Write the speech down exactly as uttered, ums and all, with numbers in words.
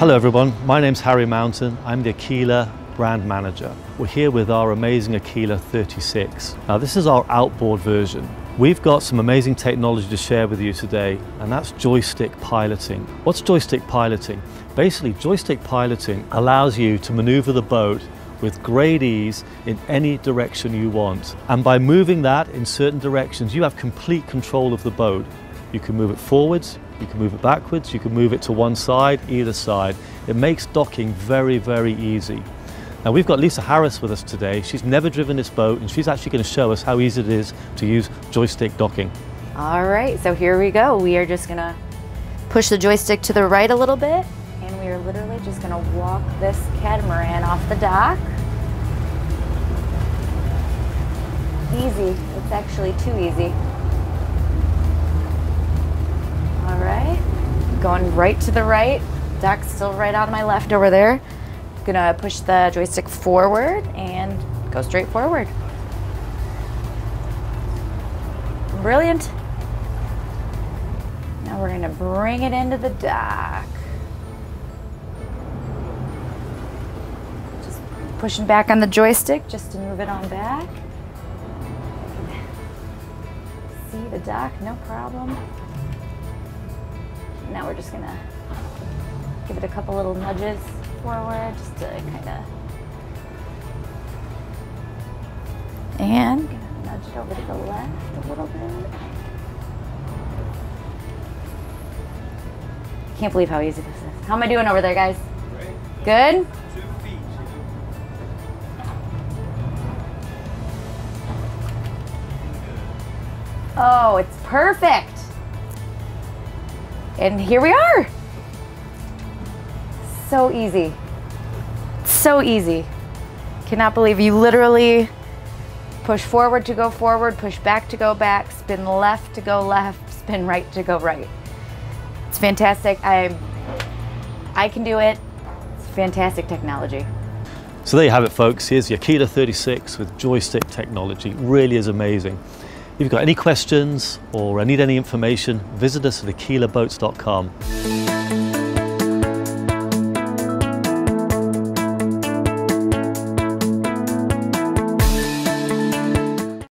Hello everyone, my name's Harry Mountain. I'm the Aquila brand manager. We're here with our amazing Aquila thirty-six. Now this is our outboard version. We've got some amazing technology to share with you today, and that's joystick piloting. What's joystick piloting? Basically, joystick piloting allows you to maneuver the boat with great ease in any direction you want. And by moving that in certain directions, you have complete control of the boat. You can move it forwards, you can move it backwards, you can move it to one side, either side. It makes docking very, very easy. Now we've got Lisa Harris with us today. She's never driven this boat, and she's actually going to show us how easy it is to use joystick docking. All right, so here we go. We are just gonna push the joystick to the right a little bit, and we are literally just gonna walk this catamaran off the dock. Easy, it's actually too easy. All right, going right to the right. Dock's still right out of my left over there. I'm gonna push the joystick forward and go straight forward. Brilliant. Now we're gonna bring it into the dock. Just pushing back on the joystick just to move it on back. See the dock, no problem. Now we're just gonna give it a couple little nudges forward just to kind of, and gonna nudge it over to the left a little bit. Can't believe how easy this is. How am I doing over there, guys? Great. Good? Two feet. Oh, it's perfect. And here we are. So easy. So easy. Cannot believe you literally push forward to go forward, push back to go back, spin left to go left, spin right to go right. It's fantastic. I I can do it. It's fantastic technology. So there you have it, folks. Here's the Aquila thirty-six with joystick technology. It really is amazing. If you've got any questions or need any information, visit us at Aquila Boats dot com.